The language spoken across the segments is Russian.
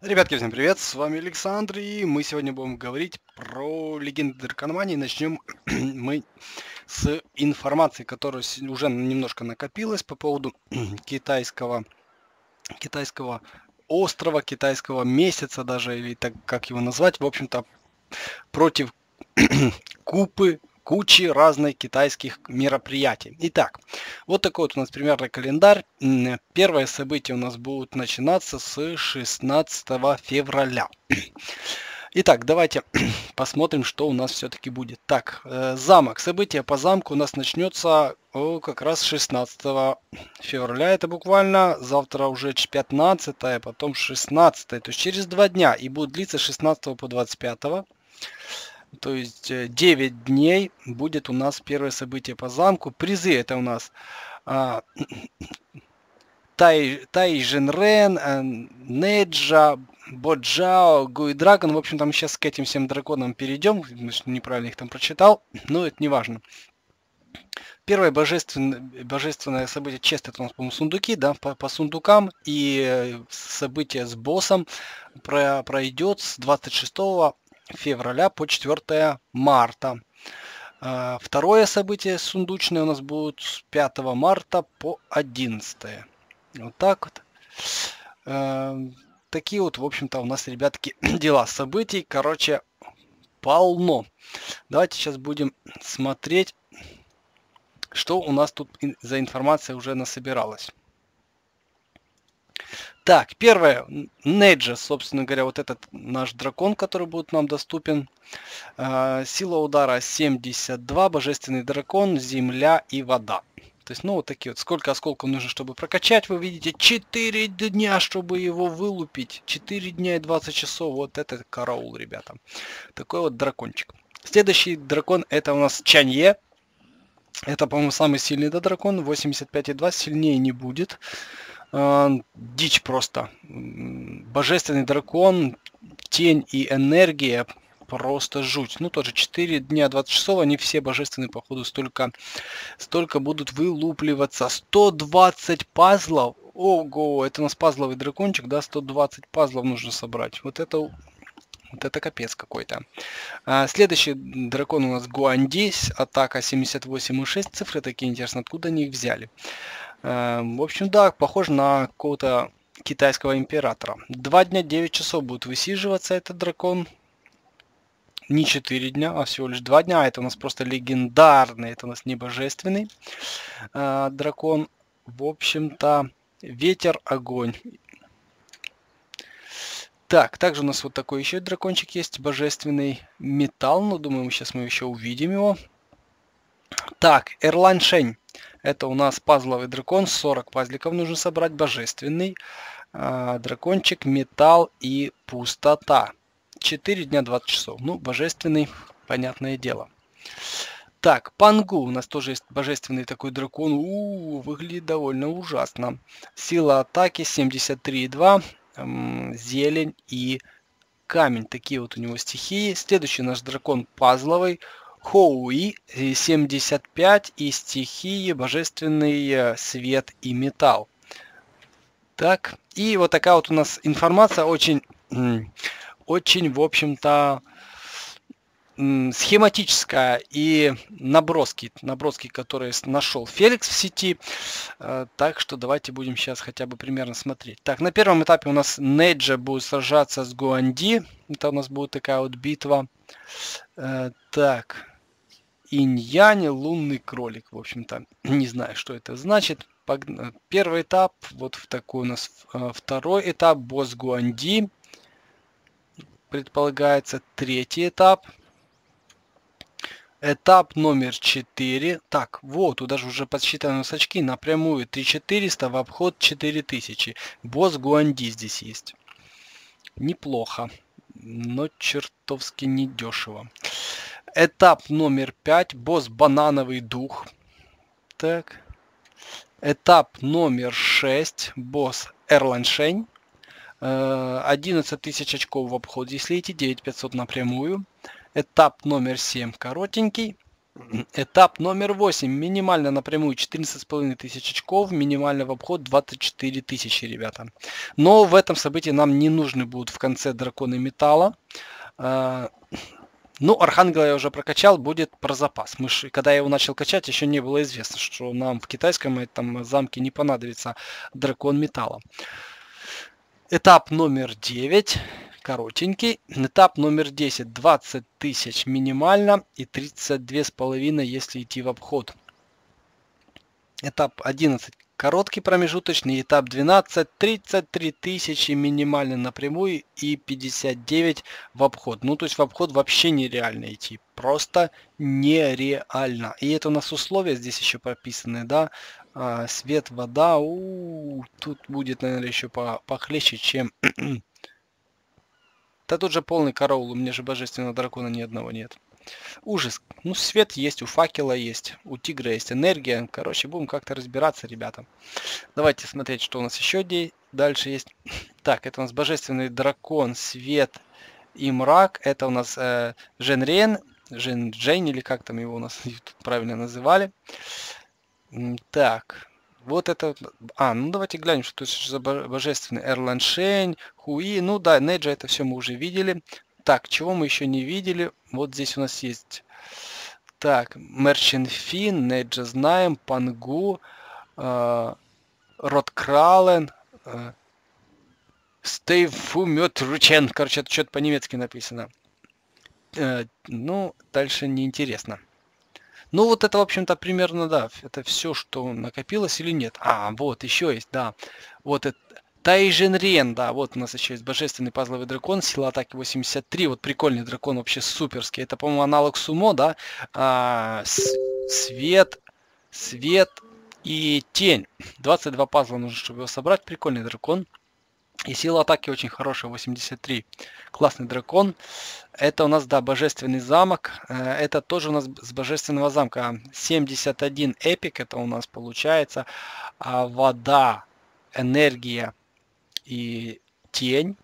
Ребятки, всем привет, с вами Александр, и мы сегодня будем говорить про легенды Дракономании. Начнем мы с информации, которая уже немножко накопилась по поводу китайского острова, китайского месяца даже, или так как его назвать, в общем-то, против кучи разных китайских мероприятий. Итак, вот такой вот у нас примерный календарь. Первое событие у нас будет начинаться с 16 февраля. Итак, давайте посмотрим, что у нас все-таки будет. Так, замок. Событие по замку у нас начнется как раз 16 февраля. Это буквально завтра уже 15, а потом 16. То есть через 2 дня. И будет длиться 16 по 25. То есть 9 дней будет у нас первое событие по замку. Призы это у нас Тайчжэньжэнь, Неджа, Боджао, Гуандракон. В общем, там сейчас к этим всем драконам перейдем. Неправильно их там прочитал, но это не важно. Первое божественное событие честь, это у нас, по-моему, сундуки, да, по сундукам. И событие с боссом пройдет с 26 февраля по 4 марта. Второе событие сундучное у нас будет с 5 марта по 11. Вот так вот. Такие вот, в общем-то, у нас, ребятки, дела. Событий, короче, полно. Давайте сейчас будем смотреть, что у нас тут за информация уже насобиралась. Так, первое, Неджа, собственно говоря, вот этот наш дракон, который будет нам доступен. Сила удара 72, божественный дракон, земля и вода. То есть, ну, вот такие вот. Сколько осколков нужно, чтобы прокачать, вы видите, 4 дня, чтобы его вылупить. 4 дня и 20 часов, вот это караул, ребята. Такой вот дракончик. Следующий дракон, это у нас Чанье. Это, по-моему, самый сильный, да, дракон, 85,2, сильнее не будет. Дичь просто. Божественный дракон, тень и энергия, просто жуть. Ну, тоже 4 дня 20 часов, они все божественные, походу, столько будут вылупливаться. 120 пазлов. Ого, это у нас пазловый дракончик, да, 120 пазлов нужно собрать. Вот это капец какой-то. Следующий дракон у нас Гуандис, атака 78,6, цифры такие интересные, откуда они их взяли. В общем, да, похож на какого-то китайского императора. 2 дня 9 часов будет высиживаться этот дракон. Не 4 дня, а всего лишь 2 дня. Это у нас просто легендарный, это у нас небожественный дракон. В общем-то, ветер, огонь. Так, также у нас вот такой еще дракончик есть, божественный металл. Ну, думаю, сейчас мы еще увидим его. Так, Эрлань Шэнь. Это у нас пазловый дракон, 40 пазликов нужно собрать, божественный дракончик, металл и пустота. 4 дня 20 часов. Ну, божественный, понятное дело. Так, Пангу, у нас тоже есть божественный такой дракон. Выглядит довольно ужасно. Сила атаки 73,2, зелень и камень. Такие вот у него стихии. Следующий наш дракон пазловый. Хоуи 75 и стихии божественный свет и металл. Так, и вот такая вот у нас информация, очень, в общем-то, схематическая, и наброски, которые нашел Феликс в сети. Так что давайте будем сейчас хотя бы примерно смотреть. Так, на первом этапе у нас Неджа будет сражаться с Гуанди. Это у нас будет такая вот битва. Так, Иньяне, лунный кролик. В общем-то, не знаю, что это значит. Первый этап, вот в такой у нас второй этап, босс Гуанди. Предполагается третий этап. Этап номер 4. Так, вот, тут даже уже подсчитаны очки. Напрямую 3400, в обход 4000. Босс Гуанди здесь есть. Неплохо. Но чертовски недешево. Этап номер 5. Босс Банановый Дух. Так. Этап номер 6. Босс Эрлань Шэнь. 11 тысяч очков в обход, если идти, 9500 напрямую. Этап номер 7 коротенький. Этап номер 8. Минимально напрямую 14,5 тысяч очков, минимально в обход 24 тысячи, ребята. Но в этом событии нам не нужны будут в конце драконы металла. Ну, Архангела я уже прокачал, будет про запас. Мы ж, когда я его начал качать, еще не было известно, что нам в китайском этом замке не понадобится дракон металла. Этап номер 9. Коротенький. Этап номер 10. 20 тысяч минимально и 32,5, если идти в обход. Этап 11. Короткий промежуточный. Этап 12. 33 тысячи минимально напрямую и 59 в обход. Ну, то есть в обход вообще нереально идти. Просто нереально. И это у нас условия здесь еще прописаны, да. Свет, вода. Тут будет, наверное, еще похлеще, чем... Да тут же полный караул, у меня же божественного дракона ни одного нет. Ужас. Ну, свет есть, у факела есть, у тигра есть энергия. Короче, будем как-то разбираться, ребята. Давайте смотреть, что у нас еще дальше есть. Так, это у нас божественный дракон, свет и мрак. Это у нас Жэньрен, Чжэньжэнь, или как там его у нас правильно называли. Так... Вот это... ну давайте глянем, что это за божественный. Эрлань Шэнь, Хоуи. Ну да, Неджа, это все мы уже видели. Так, чего мы еще не видели? Вот здесь у нас есть... Так, Мерченфин, Неджа знаем, Пангу, Роткрален, Стейфуметручен. Короче, это что-то по-немецки написано. Ну, дальше неинтересно. Ну вот это, в общем-то, примерно, да, это все, что накопилось или нет. Вот, еще есть, да. Вот это Тайчжэньжэнь, да, вот у нас еще есть божественный пазловый дракон, сила атаки 83, вот прикольный дракон, вообще суперский. Это, по-моему, аналог Сумо, да. Свет и тень. 22 пазла нужно, чтобы его собрать, прикольный дракон. И сила атаки очень хорошая, 83. Классный дракон. Это у нас, да, божественный замок. Это тоже у нас с божественного замка. 71 эпик, это у нас получается. Вода, энергия и тень.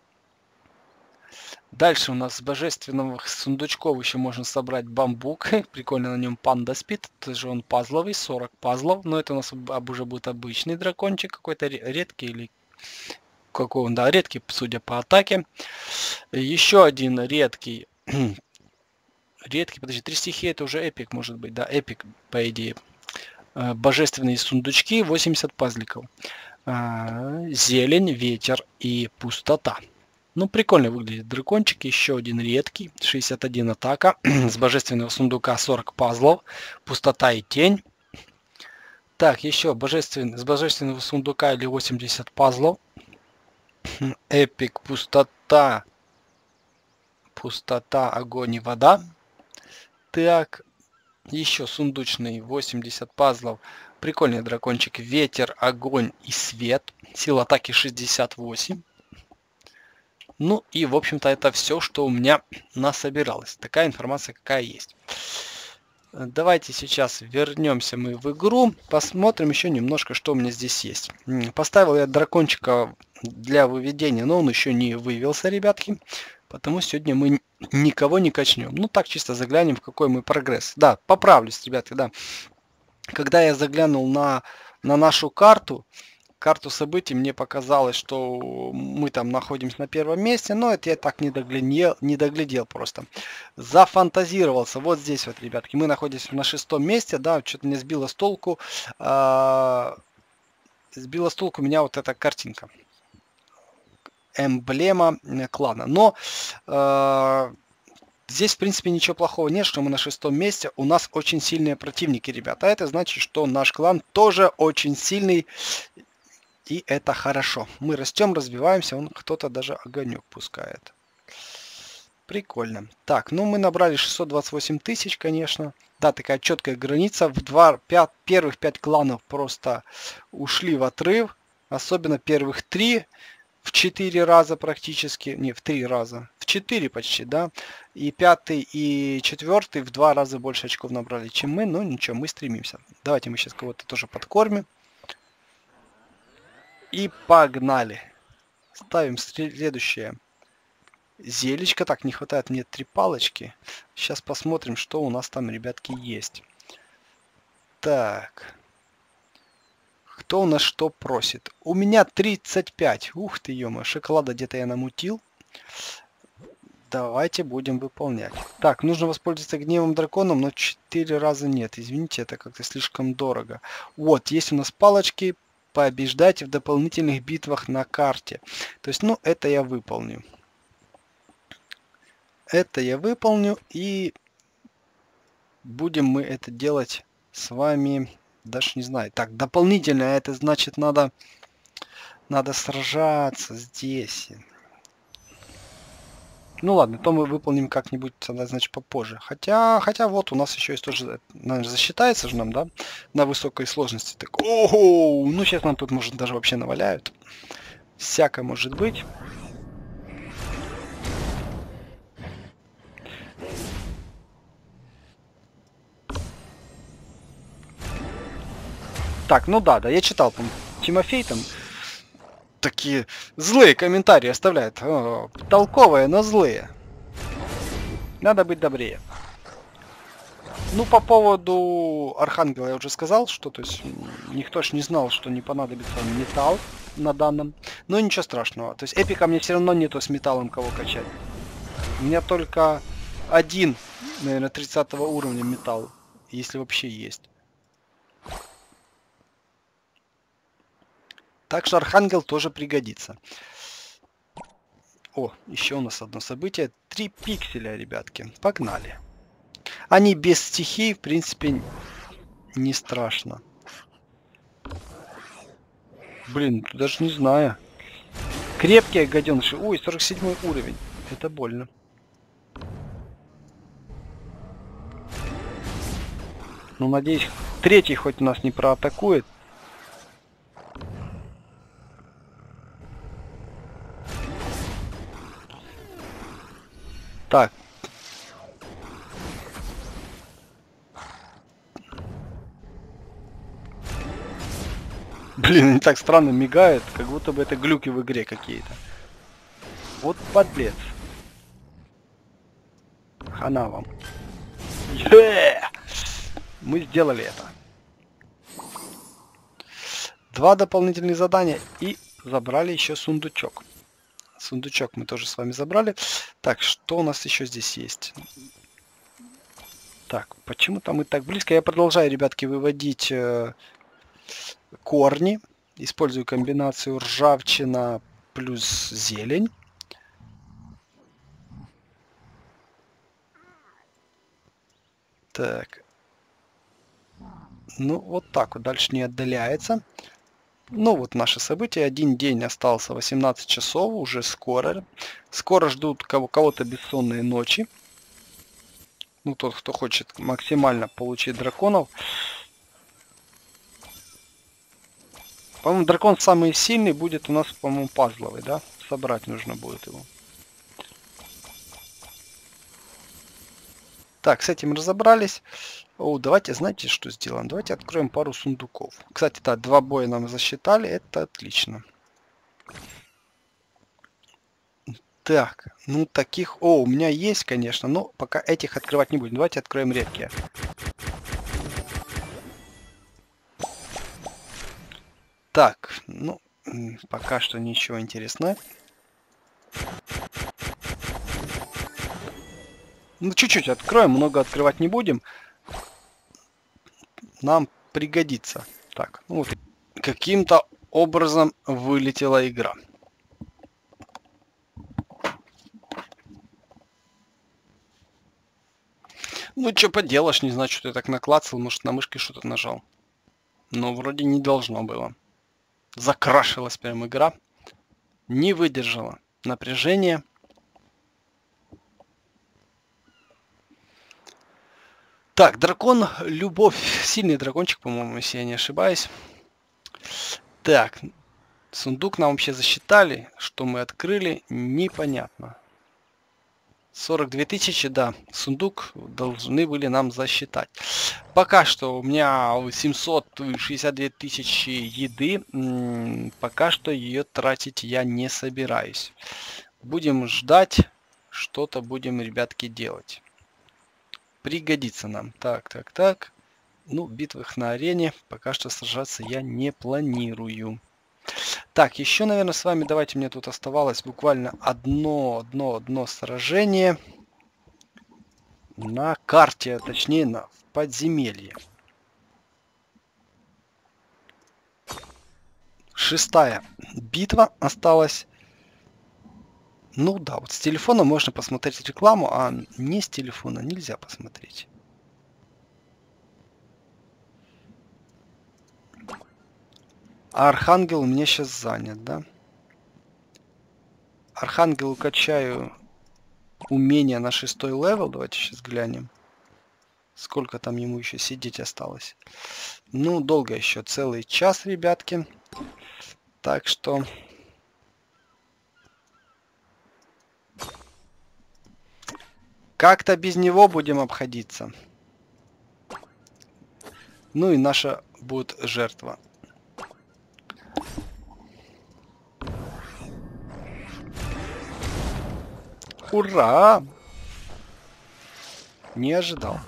Дальше у нас с божественных сундучков еще можно собрать бамбук. Прикольно, на нем панда спит. Тоже он пазловый, 40 пазлов. Но это у нас уже будет обычный дракончик какой-то, редкий или... Какой он, да, редкий, судя по атаке. Еще один редкий. Подожди, 3 стихии, это уже эпик, может быть, да, эпик, по идее. Божественные сундучки, 80 пазликов. Зелень, ветер и пустота. Ну, прикольно выглядит дракончик. Еще один редкий, 61 атака. С божественного сундука 40 пазлов. Пустота и тень. Так, еще с божественного сундука или 80 пазлов. Эпик, пустота, огонь и вода. Так, еще сундучный, 80 пазлов. Прикольный дракончик. Ветер, огонь и свет. Сила атаки 68. Ну и, в общем-то, это все, что у меня насобиралось. Такая информация, какая есть. Давайте сейчас вернемся мы в игру, посмотрим еще немножко, что у меня здесь есть. Поставил я дракончика для выведения, но он еще не вывелся, ребятки, потому сегодня мы никого не качнем. Ну так, чисто заглянем, в какой мы прогресс. Да, поправлюсь, ребятки, да. Когда я заглянул на нашу карту событий, мне показалось, что мы там находимся на первом месте, но это я так не доглядел просто. Зафантазировался. Вот здесь вот, ребятки, мы находимся на 6-м месте, да, что-то меня сбило с толку. Сбила с толку меня вот эта картинка. Эмблема клана. Но... Здесь, в принципе, ничего плохого нет, что мы на 6-м месте. У нас очень сильные противники, ребята. А это значит, что наш клан тоже очень сильный. И это хорошо. Мы растем, развиваемся. Он кто-то даже огонек пускает. Прикольно. Так, ну мы набрали 628 тысяч, конечно. Да, такая четкая граница. Первых 5 кланов просто ушли в отрыв. Особенно первых 3. В 4 раза практически, не, в 3 раза, в 4 почти, да. И 5 и 4 в 2 раза больше очков набрали, чем мы, но ничего, мы стремимся. Давайте мы сейчас кого-то тоже подкормим. И погнали. Ставим следующее. Зелечко, так, не хватает мне 3 палочки. Сейчас посмотрим, что у нас там, ребятки, есть. Так. Кто у нас что просит? У меня 35. Ух ты, ё-моё, шоколада где-то я намутил. Давайте будем выполнять. Так, нужно воспользоваться гневом драконом, но 4 раза нет. Извините, это как-то слишком дорого. Вот, есть у нас палочки. Побеждайте в дополнительных битвах на карте. То есть, ну, это я выполню. Это я выполню. И будем мы это делать с вами. Даже не знаю. Так, дополнительно. Это значит, надо сражаться здесь. Ну ладно, то мы выполним как-нибудь, значит, попозже. Хотя вот у нас еще есть тоже, наверное, засчитается же нам, да, на высокой сложности. Так, ого, ну сейчас нам тут, может, даже вообще наваляют. Всяко может быть. Так, ну да, я читал, по-моему, Тимофей там... Такие злые комментарии оставляют. О, толковые, но злые. Надо быть добрее. Ну, по поводу Архангела я уже сказал, что, то есть, никто ж не знал, что не понадобится металл на данном. Но ничего страшного. То есть, эпика мне все равно нету с металлом кого качать. У меня только один, наверное, 30 уровня металл, если вообще есть. Так что Архангел тоже пригодится. О, еще у нас одно событие. 3 пикселя, ребятки. Погнали. Они без стихий, в принципе, не страшно. Блин, даже не знаю. Крепкие гаденыши. Ой, 47 уровень. Это больно. Ну, надеюсь, 3-й хоть нас не проатакует. Так. Блин, они так странно мигают, как будто бы это глюки в игре какие-то. Вот подлец. Хана вам. Yeah! Мы сделали это. 2 дополнительных задания и забрали еще сундучок. Сундучок мы тоже с вами забрали. Так, что у нас еще здесь есть? Так, почему там и так близко? Я продолжаю, ребятки, выводить корни. Использую комбинацию ржавчина плюс зелень. Так. Ну, вот так вот. Дальше не отдаляется. Ну вот наше событие. 1 день остался, 18 часов, уже скоро. Скоро ждут кого-то бессонные ночи. Ну, тот, кто хочет максимально получить драконов. По-моему, дракон самый сильный будет у нас, по-моему, пазловый, да? Собрать нужно будет его. Так, с этим разобрались. О, давайте, знаете, что сделаем? Давайте откроем пару сундуков. Кстати, да, 2 боя нам засчитали. Это отлично. Так, ну таких... О, у меня есть, конечно, но пока этих открывать не будем. Давайте откроем редкие. Так, ну, пока что ничего интересного. Ну, чуть-чуть откроем, много открывать не будем. Нам пригодится. Так, ну вот. Каким-то образом вылетела игра. Ну, что поделаешь, не знаю, что я так наклацал. Может, на мышке что-то нажал. Но вроде не должно было. Закрашилась прям игра. Не выдержала напряжение. Так, дракон, любовь. Сильный дракончик, по-моему, если я не ошибаюсь. Так, сундук нам вообще засчитали. Что мы открыли, непонятно. 42 тысячи, да, сундук должны были нам засчитать. Пока что у меня 762 тысячи еды. Пока что ее тратить я не собираюсь. Будем ждать, что-то будем, ребятки, делать. Пригодится нам. Так. Ну, в битвах на арене пока что сражаться я не планирую. Так, еще, наверное, с вами, давайте, мне тут оставалось буквально одно сражение на карте, точнее, на подземелье. 6-я битва осталась. Ну да, вот с телефона можно посмотреть рекламу, а не с телефона нельзя посмотреть. А Архангел у меня сейчас занят, да? Архангелу качаю умение на 6-й левел. Давайте сейчас глянем, сколько там ему еще сидеть осталось. Ну, долго еще, целый час, ребятки. Так что... как-то без него будем обходиться. Ну и наша будет жертва. Ура! Не ожидал.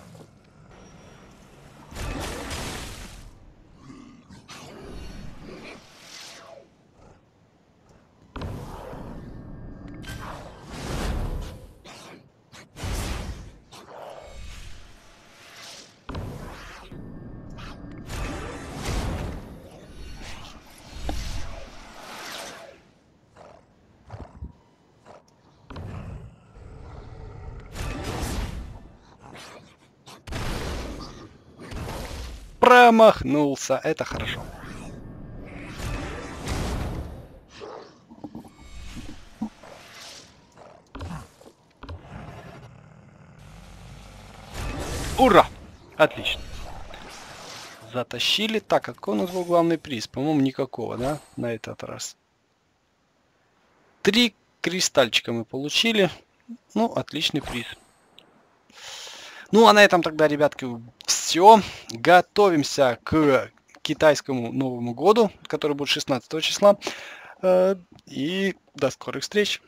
Промахнулся, это хорошо. Ура! Отлично. Затащили. Так, какой у нас был главный приз? По-моему, никакого, да, на этот раз. 3 кристальчика мы получили. Ну, отличный приз. Ну, а на этом тогда, ребятки, все. Готовимся к китайскому Новому году, который будет 16 числа. И до скорых встреч.